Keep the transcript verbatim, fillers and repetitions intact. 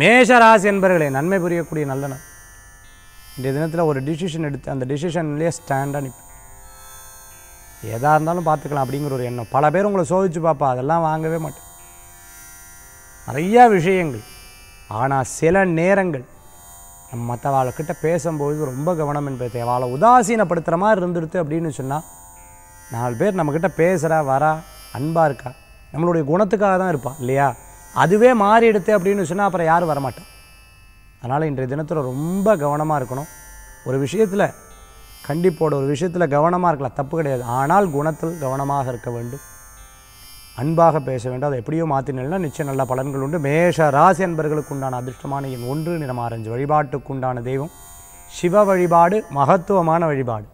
மேஷராசி என்பவர்களே நன்மை புரியக்கூடிய நல்ல நாள். இந்த தினத்தில் ஒரு டிசிஷன் எடுத்து அந்த டிசிஷன்லேயே ஸ்டாண்டாக நிற்பேன். எதாக இருந்தாலும் பார்த்துக்கலாம் அப்படிங்கிற ஒரு எண்ணம். பல பேர் உங்களை சோதிச்சு பார்ப்பா, அதெல்லாம் வாங்கவே மாட்டேன். நிறையா விஷயங்கள். ஆனால் சில நேரங்கள் நம்ம மற்றவாழ்கிட்ட பேசும்போது ரொம்ப கவனம் என்பது தேவை. அவளை உதாசீனப்படுத்துகிற மாதிரி இருந்துடுது அப்படின்னு சொன்னால், நாலு பேர் நம்மக்கிட்ட பேசுகிறா வரா அன்பாக இருக்கா நம்மளுடைய குணத்துக்காக தான் இருப்பா இல்லையா? அதுவே மாறி எடுத்து அப்படின்னு சொன்னால் அப்புறம் யாரும் வரமாட்டேன். அதனால் இன்றைய தினத்தில் ரொம்ப கவனமாக இருக்கணும். ஒரு விஷயத்தில் கண்டிப்போட ஒரு விஷயத்தில் கவனமாக இருக்கலாம், தப்பு கிடையாது. ஆனால் குணத்தில் கவனமாக இருக்க வேண்டும், அன்பாக பேச வேண்டும். அதை எப்படியோ மாற்றினா நிச்சயம் நல்ல பலன்கள் உண்டு. மேஷ ராசி அன்பர்களுக்கு உண்டான அதிர்ஷ்டமான எண் ஒன்று, நிறம் ஆரஞ்சு. வழிபாட்டுக்குண்டான தெய்வம் சிவ வழிபாடு, மகத்துவமான வழிபாடு.